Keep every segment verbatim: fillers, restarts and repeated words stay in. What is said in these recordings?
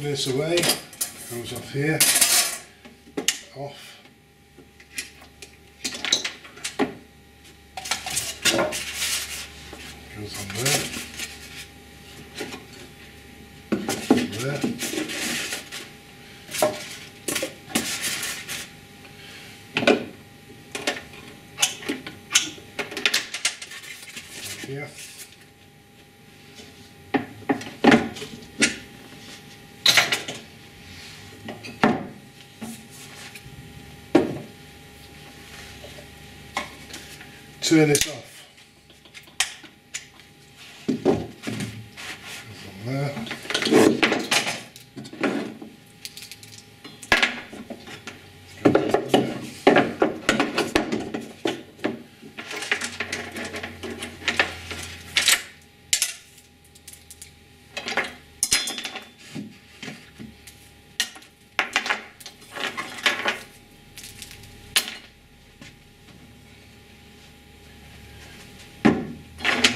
put this away, comes off here, off. Goes on there, there, here, turn this off. There.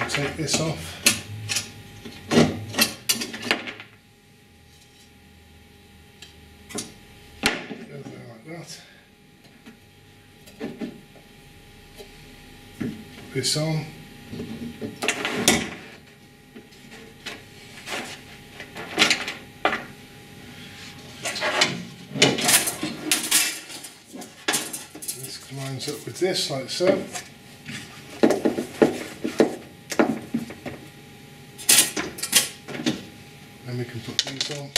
I'll take this off. This on. This lines up with this like so. Then we can put these on.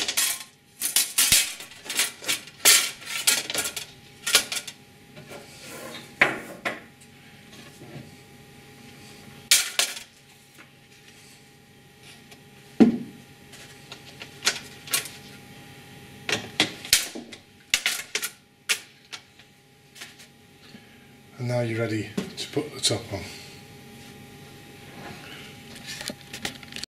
And now you're ready to put the top on.